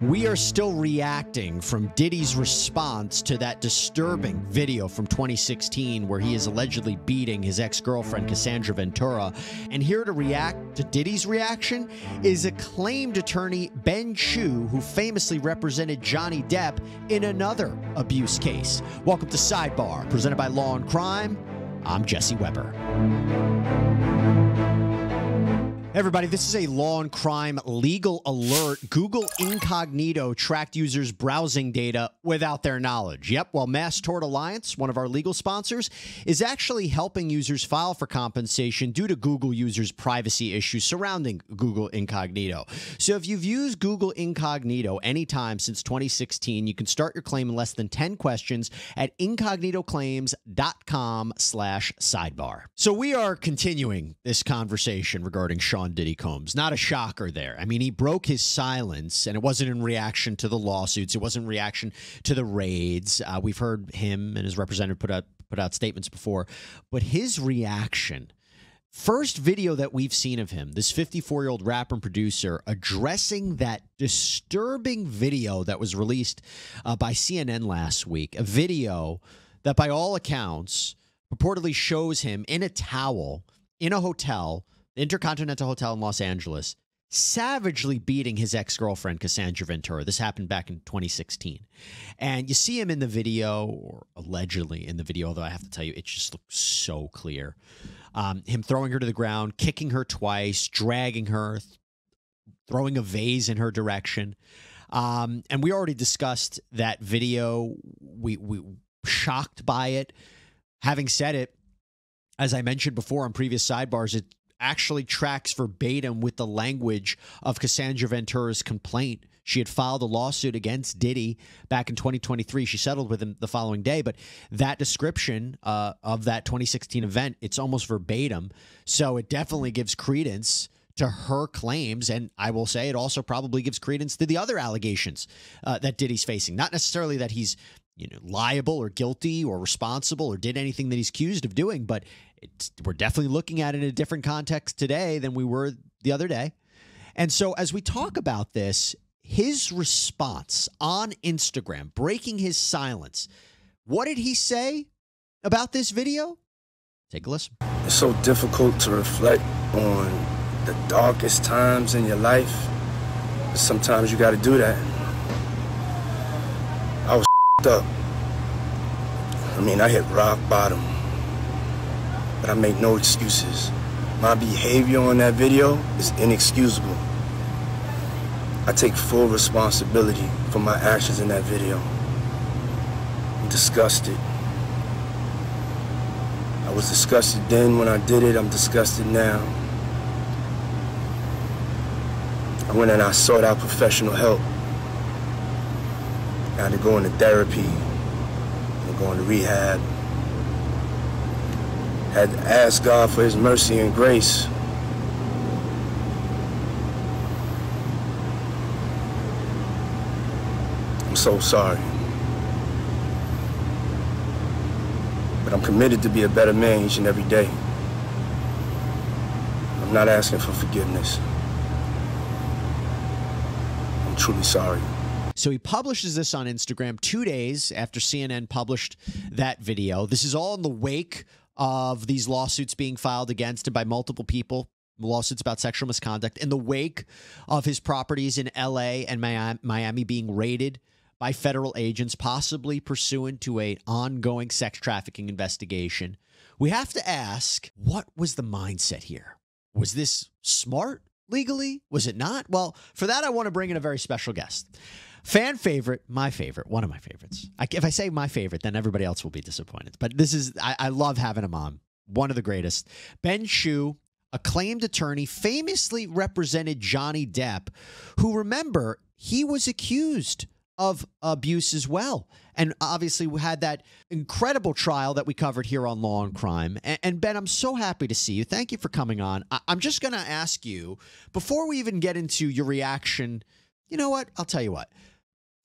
We are still reacting from Diddy's response to that disturbing video from 2016 where he is allegedly beating his ex-girlfriend Cassandra Ventura. And here to react to Diddy's reaction is acclaimed attorney Ben Chew, who famously represented Johnny Depp in another abuse case. Welcome to Sidebar, presented by Law and Crime. I'm Jesse Weber. Everybody, this is a Law and Crime legal alert. Google Incognito tracked users' browsing data without their knowledge. Yep, well, Mass Tort Alliance, one of our legal sponsors, is actually helping users file for compensation due to Google users' privacy issues surrounding Google Incognito. So if you've used Google Incognito anytime since 2016, you can start your claim in less than 10 questions at incognitoclaims.com/sidebar. So we are continuing this conversation regarding Sean Diddy Combs. Not a shocker there. I mean, he broke his silence, and it wasn't in reaction to the lawsuits. It wasn't in reaction to the raids. We've heard him and his representative put out statements before, but his reaction, first video that we've seen of him, this 54-year-old rapper and producer addressing that disturbing video that was released by CNN last week, a video that by all accounts purportedly shows him in a towel in a hotel, Intercontinental Hotel in Los Angeles, savagely beating his ex-girlfriend, Cassandra Ventura. This happened back in 2016. And you see him in the video, or allegedly in the video, although I have to tell you, it just looks so clear. Him throwing her to the ground, kicking her twice, dragging her, throwing a vase in her direction. And we already discussed that video. We were shocked by it. Having said it, as I mentioned before on previous sidebars, it actually tracks verbatim with the language of Cassandra Ventura's complaint. She had filed a lawsuit against Diddy back in 2023. She settled with him the following day, but that description of that 2016 event, it's almost verbatim. So it definitely gives credence to her claims, and I will say it also probably gives credence to the other allegations that Diddy's facing. Not necessarily that he's liable or guilty or responsible or did anything that he's accused of doing, but we're definitely looking at it in a different context today than we were the other day. And so as we talk about this, his response on Instagram, breaking his silence, what did he say about this video? Take a listen. It's so difficult to reflect on the darkest times in your life. Sometimes you got to do that. I was up. I mean, I hit rock bottom. But I make no excuses. My behavior on that video is inexcusable. I take full responsibility for my actions in that video. I'm disgusted. I was disgusted then when I did it. I'm disgusted now. I went and I sought out professional help. I had to go into therapy. I'm going to rehab. Had to ask God for his mercy and grace. I'm so sorry. But I'm committed to be a better man each and every day. I'm not asking for forgiveness. I'm truly sorry. So he publishes this on Instagram 2 days after CNN published that video. This is all in the wake of these lawsuits being filed against him by multiple people, lawsuits about sexual misconduct, in the wake of his properties in L.A. and Miami being raided by federal agents, possibly pursuant to an ongoing sex trafficking investigation. We have to ask, what was the mindset here? Was this smart legally? Was it not? Well, for that, I want to bring in a very special guest. Fan favorite, my favorite, one of my favorites. If I say my favorite, then everybody else will be disappointed. But this is, I love having him on. One of the greatest. Ben Chew, acclaimed attorney, famously represented Johnny Depp, who, remember, he was accused of abuse as well. And obviously we had that incredible trial that we covered here on Law and Crime. And Ben, I'm so happy to see you. Thank you for coming on. I'm just going to ask you, before we even get into your reaction, you know what? I'll tell you what.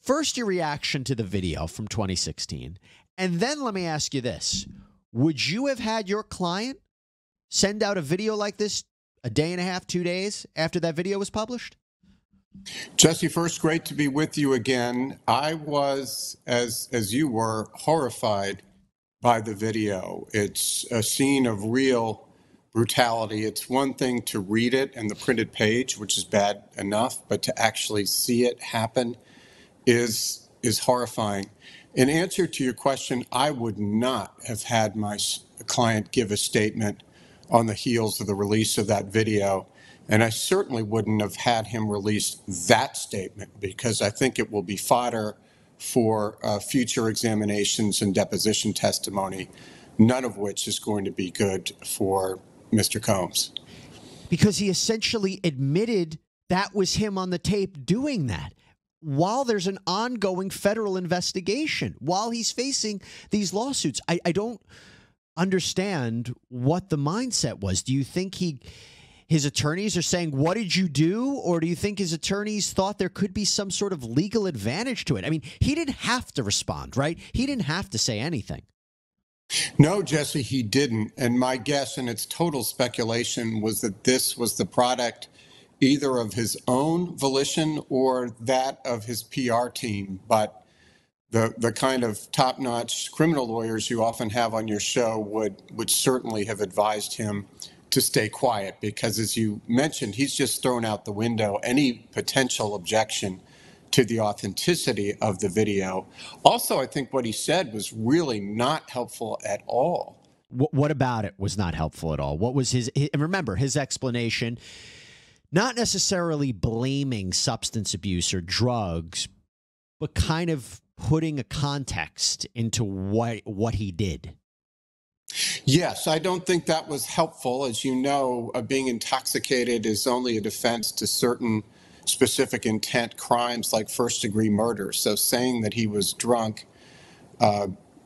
First, your reaction to the video from 2016, and then let me ask you this. Would you have had your client send out a video like this a day and a half, 2 days after that video was published? Jesse, first, great to be with you again. I was, as you were, horrified by the video. It's a scene of real brutality. It's one thing to read it and the printed page, which is bad enough, but to actually see it happen is horrifying. In answer to your question, I would not have had my client give a statement on the heels of the release of that video. And I certainly wouldn't have had him release that statement, because I think it will be fodder for future examinations and deposition testimony, none of which is going to be good for Mr. Combs. Because he essentially admitted that was him on the tape doing that, while there's an ongoing federal investigation, while he's facing these lawsuits. I don't understand what the mindset was. Do you think his attorneys are saying, what did you do? Or do you think his attorneys thought there could be some sort of legal advantage to it? I mean, he didn't have to respond, right? He didn't have to say anything. No, Jesse, he didn't. And my guess, and it's total speculation, was that this was the product either of his own volition or that of his PR team. But the kind of top-notch criminal lawyers you often have on your show would certainly have advised him to stay quiet, because as you mentioned, he's just thrown out the window any potential objection to the authenticity of the video. Also, I think what he said was really not helpful at all. What about it was not helpful at all? What was his, and remember, his explanation, not necessarily blaming substance abuse or drugs, but kind of putting a context into what he did. Yes, I don't think that was helpful. As you know, being intoxicated is only a defense to certain specific intent crimes like first-degree murder. So saying that he was drunk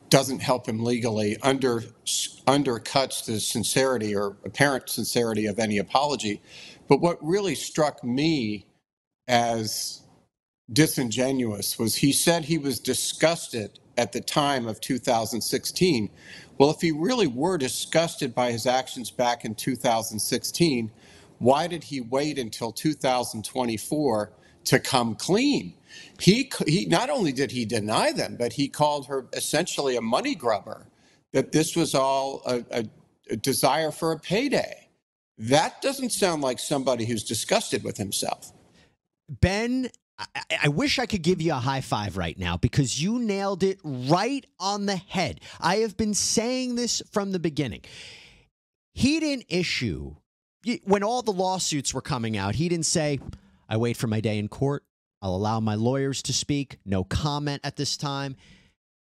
doesn't help him legally, undercuts the sincerity or apparent sincerity of any apology. But what really struck me as disingenuous was he said he was disgusted at the time of 2016. Well, if he really were disgusted by his actions back in 2016, why did he wait until 2024 to come clean? He not only did he deny them, but he called her essentially a money grubber, that this was all a desire for a payday. That doesn't sound like somebody who's disgusted with himself. Ben, I wish I could give you a high five right now, because you nailed it right on the head. I have been saying this from the beginning. He didn't issue, when all the lawsuits were coming out, he didn't say, I wait for my day in court. I'll allow my lawyers to speak. No comment at this time.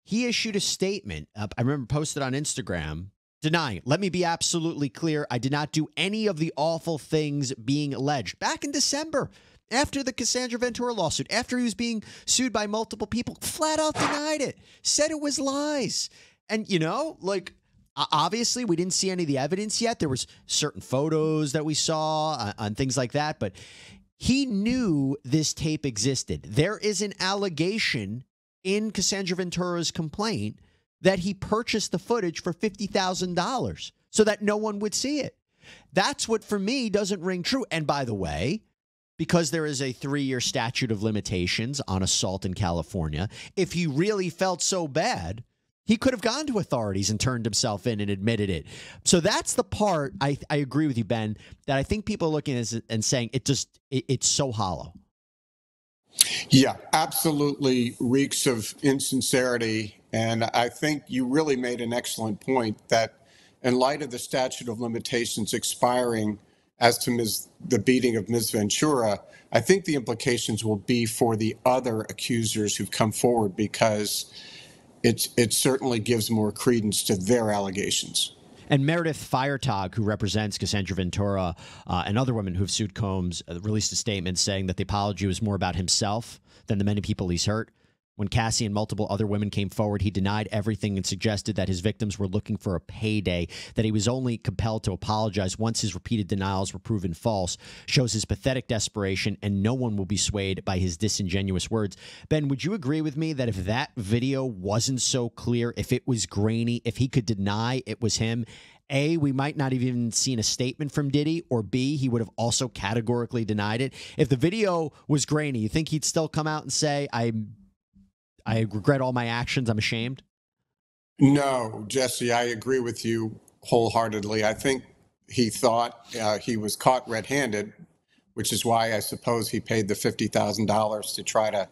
He issued a statement, I remember posted on Instagram, denying it. Let me be absolutely clear. I did not do any of the awful things being alleged. Back in December, after the Cassandra Ventura lawsuit, after he was being sued by multiple people, flat out denied it, said it was lies. And, you know, like, obviously we didn't see any of the evidence yet. There was certain photos that we saw and things like that. But he knew this tape existed. There is an allegation in Cassandra Ventura's complaint that he purchased the footage for $50,000 so that no one would see it. That's what, for me, doesn't ring true. And by the way, because there is a 3-year statute of limitations on assault in California, if he really felt so bad, he could have gone to authorities and turned himself in and admitted it. So that's the part, I agree with you, Ben, that I think people are looking at and saying it's so hollow. Yeah, absolutely reeks of insincerity. And I think you really made an excellent point that in light of the statute of limitations expiring as to the beating of Ms. Ventura, I think the implications will be for the other accusers who've come forward, because it certainly gives more credence to their allegations. And Meredith Firetog, who represents Cassandra Ventura and other women who've sued Combs, released a statement saying that the apology was more about himself than the many people he's hurt. When Cassie and multiple other women came forward, he denied everything and suggested that his victims were looking for a payday, that he was only compelled to apologize once his repeated denials were proven false, shows his pathetic desperation, and no one will be swayed by his disingenuous words. Ben, would you agree with me that if that video wasn't so clear, if it was grainy, if he could deny it was him, A, we might not have even seen a statement from Diddy, or B, he would have also categorically denied it? If the video was grainy, you think he'd still come out and say, I regret all my actions, I'm ashamed? No, Jesse, I agree with you wholeheartedly. I think he thought he was caught red-handed, which is why I suppose he paid the $50,000 to try to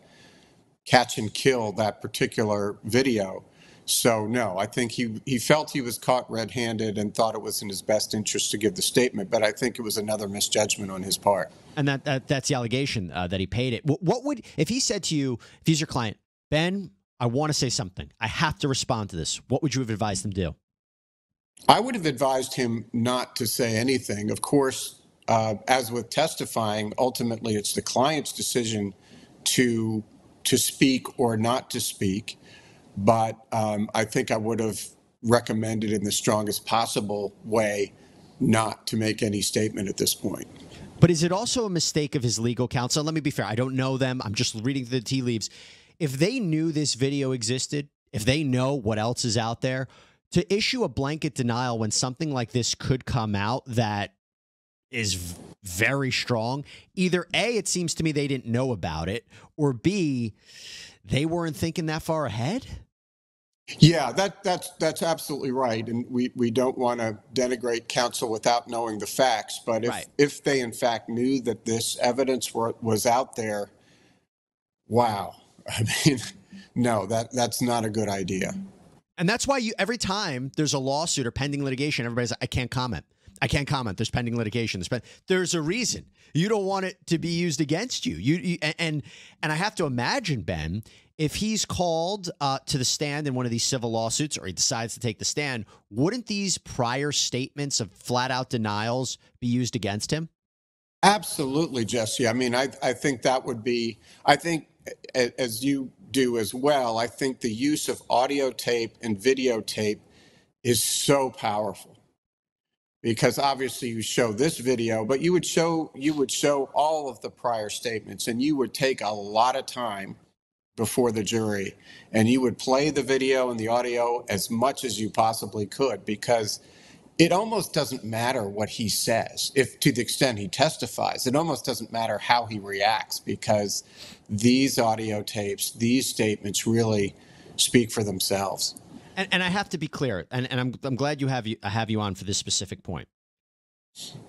catch and kill that particular video. So no, I think he felt he was caught red-handed and thought it was in his best interest to give the statement, but I think it was another misjudgment on his part. And that's the allegation, that he paid it. What would, if he said to you, if he's your client, Ben, I want to say something. I have to respond to this. What would you have advised him to do? I would have advised him not to say anything. Of course, as with testifying, ultimately it's the client's decision to speak or not to speak. But I think I would have recommended in the strongest possible way not to make any statement at this point. But is it also a mistake of his legal counsel? Let me be fair. I don't know them. I'm just reading the tea leaves. If they knew this video existed, if they know what else is out there, to issue a blanket denial when something like this could come out that is very strong, either A, it seems to me they didn't know about it, or B, they weren't thinking that far ahead? Yeah, that's absolutely right. And we don't want to denigrate counsel without knowing the facts. But if they, in fact, knew that this evidence was out there, wow. I mean, no, that's not a good idea. And that's why every time there's a lawsuit or pending litigation, everybody's like, I can't comment. I can't comment. There's pending litigation. There's a reason. You don't want it to be used against you. And I have to imagine, Ben, if he's called to the stand in one of these civil lawsuits, or he decides to take the stand, wouldn't these prior statements of flat-out denials be used against him? Absolutely, Jesse. I mean, I think that would be – I think – as you do as well, I think the use of audio tape and videotape is so powerful, because obviously you show this video, but you would show all of the prior statements, and you would take a lot of time before the jury, and you would play the video and the audio as much as you possibly could, because it almost doesn't matter what he says, if to the extent he testifies. It almost doesn't matter how he reacts, because these audio tapes, these statements really speak for themselves. And I have to be clear, and I'm glad I have you on for this specific point.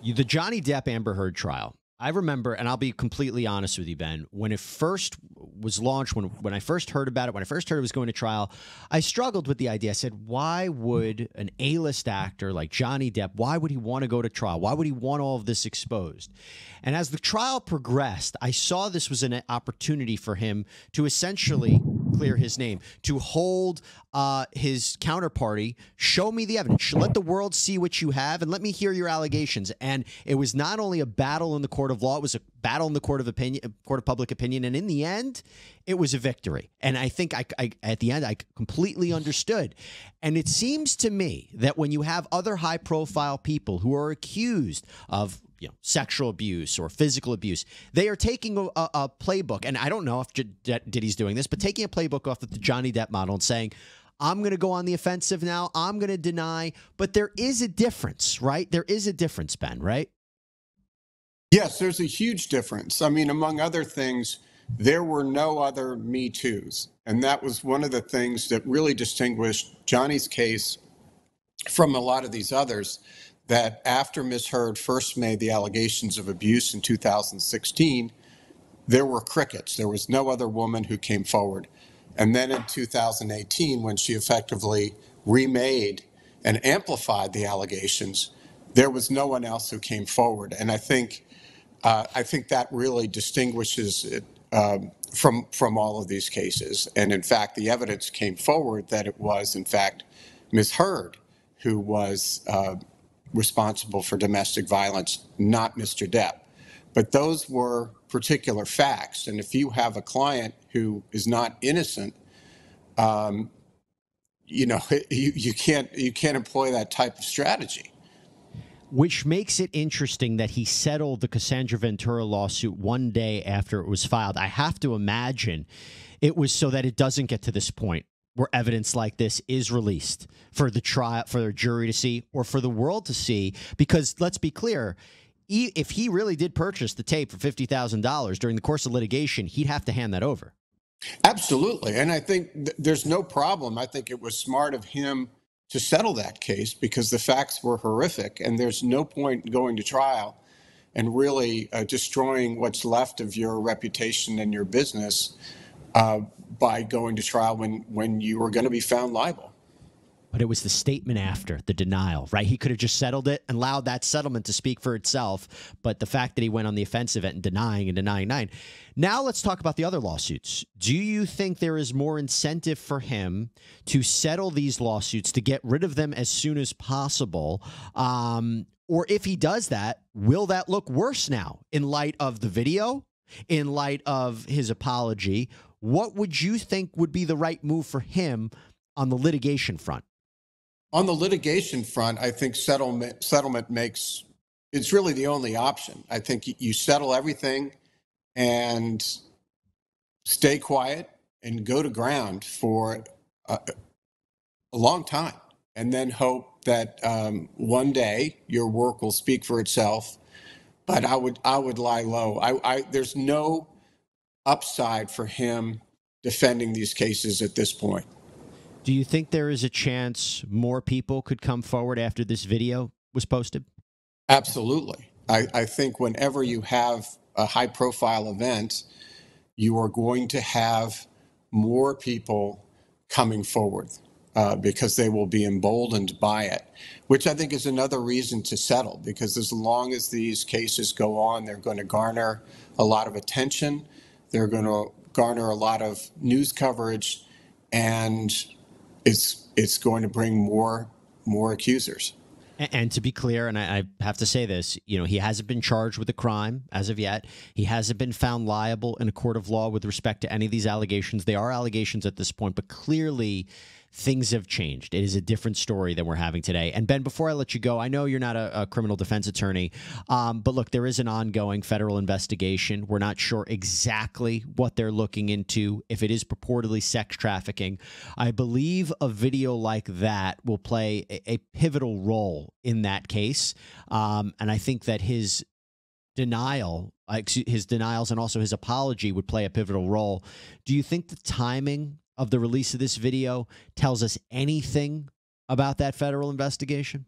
The Johnny Depp Amber Heard trial, I remember, and I'll be completely honest with you, Ben, when it first was launched, when I first heard about it, when I first heard it was going to trial, I struggled with the idea. I said, why would an A-list actor like Johnny Depp, why would he want to go to trial? Why would he want all of this exposed? And as the trial progressed, I saw this was an opportunity for him to essentially clear his name, to hold his counterparty, show me the evidence, let the world see what you have, and let me hear your allegations. And it was not only a battle in the court of law, it was a battle in the court of opinion, court of public opinion, and in the end, it was a victory. And I think at the end, I completely understood. And it seems to me that when you have other high-profile people who are accused of sexual abuse or physical abuse, they are taking a playbook, and I don't know if Diddy's doing this, but taking a playbook off of the Johnny Depp model and saying, I'm going to go on the offensive now, I'm going to deny. But there is a difference, right? There is a difference, Ben, right? Yes, there's a huge difference. I mean, among other things, there were no other Me Too's, and that was one of the things that really distinguished Johnny's case from a lot of these others, that after Ms. Heard first made the allegations of abuse in 2016, there were crickets. There was no other woman who came forward. And then in 2018, when she effectively remade and amplified the allegations, there was no one else who came forward. And I think that really distinguishes it from all of these cases. And in fact, the evidence came forward that it was, in fact, Ms. Heard who was responsible for domestic violence, not Mr. Depp. But those were particular facts. And if you have a client who is not innocent, you know, you can't employ that type of strategy. Which makes it interesting that he settled the Cassandra Ventura lawsuit one day after it was filed. I have to imagine it was so that it doesn't get to this point where evidence like this is released for the trial, for the jury to see, or for the world to see. Because let's be clear, if he really did purchase the tape for $50,000 during the course of litigation, he'd have to hand that over. Absolutely. And I think there's no problem. I think it was smart of him to settle that case because the facts were horrific, and there's no point going to trial and really destroying what's left of your reputation and your business by going to trial when you were going to be found liable. But it was the statement after the denial, right? He could have just settled it and allowed that settlement to speak for itself. But the fact that he went on the offensive and denying. Now let's talk about the other lawsuits. Do you think there is more incentive for him to settle these lawsuits, to get rid of them as soon as possible? Or if he does that, will that look worse now in light of the video, in light of his apology? What would you think would be the right move for him on the litigation front? On the litigation front, I think settlement makes, it's really the only option. I think you settle everything and stay quiet and go to ground for a long time, and then hope that one day your work will speak for itself. But I would lie low. There's no upside for him defending these cases at this point. Do you think there is a chance more people could come forward after this video was posted? Absolutely. I think whenever you have a high-profile event, you are going to have more people coming forward because they will be emboldened by it, which I think is another reason to settle, because as long as these cases go on, they're going to garner a lot of attention. They're going to garner a lot of news coverage, and it's going to bring more accusers. And to be clear, and I have to say this, you know, he hasn't been charged with a crime as of yet. He hasn't been found liable in a court of law with respect to any of these allegations. They are allegations at this point, but clearly things have changed. It is a different story than we're having today. And Ben, before I let you go, I know you're not a criminal defense attorney, but look, there is an ongoing federal investigation. We're not sure exactly what they're looking into, if it is purportedly sex trafficking. I believe a video like that will play a pivotal role in that case. And I think that his denials and also his apology would play a pivotal role. Do you think the timing of the release of this video tells us anything about that federal investigation?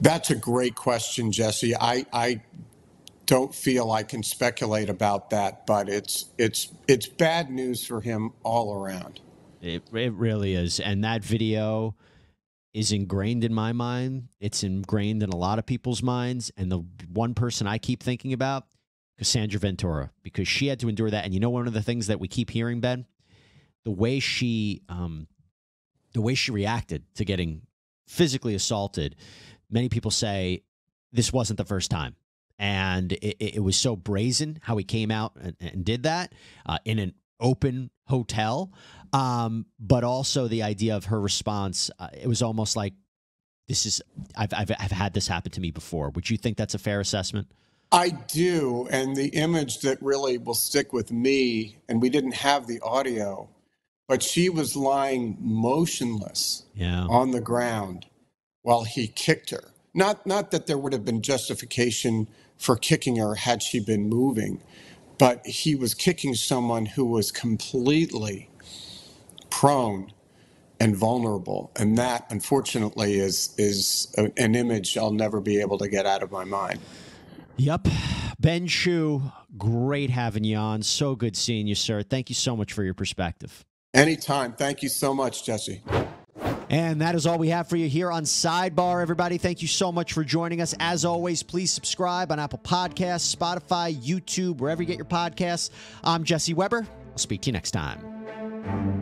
That's a great question, Jesse. I don't feel I can speculate about that, but it's bad news for him all around. It really is. And that video is ingrained in my mind. It's ingrained in a lot of people's minds. And the one person I keep thinking about, Cassandra Ventura, because she had to endure that. And you know, one of the things that we keep hearing, Ben, the way she reacted to getting physically assaulted, many people say this wasn't the first time. And it was so brazen how he came out and did that in an open hotel. But also the idea of her response, it was almost like, this is, I've had this happen to me before. Would you think that's a fair assessment? I do. And the image that really will stick with me, and we didn't have the audio, but she was lying motionless on the ground while he kicked her. Not that there would have been justification for kicking her had she been moving, but he was kicking someone who was completely prone and vulnerable. And that, unfortunately, is an image I'll never be able to get out of my mind. Yep. Ben Chew, great having you on. So good seeing you, sir. Thank you so much for your perspective. Anytime. Thank you so much, Jesse. And that is all we have for you here on Sidebar, everybody. Thank you so much for joining us. As always, please subscribe on Apple Podcasts, Spotify, YouTube, wherever you get your podcasts. I'm Jesse Weber. I'll speak to you next time.